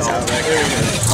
guys.